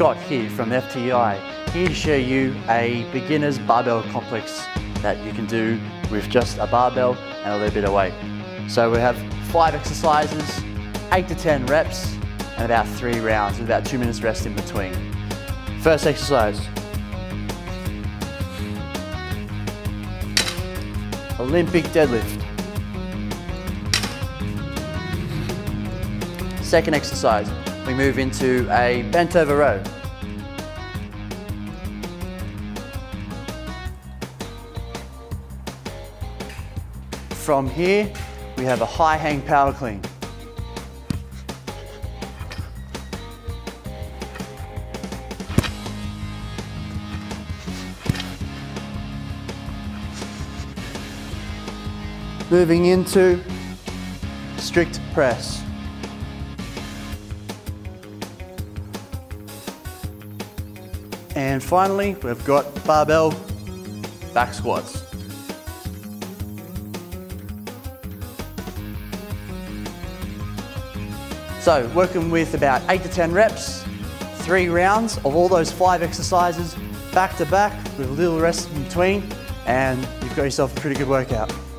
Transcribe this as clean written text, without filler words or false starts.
Scott here from FTI, here to show you a beginner's barbell complex that you can do with just a barbell and a little bit of weight. So we have 5 exercises, 8 to 10 reps, and about 3 rounds with about 2 minutes rest in between. First exercise. Olympic deadlift. Second exercise, we move into a bent over row. From here, we have a high hang power clean. Moving into strict press. And finally, we've got barbell back squats. So, working with about 8 to 10 reps, 3 rounds of all those 5 exercises back to back with a little rest in between, and you've got yourself a pretty good workout.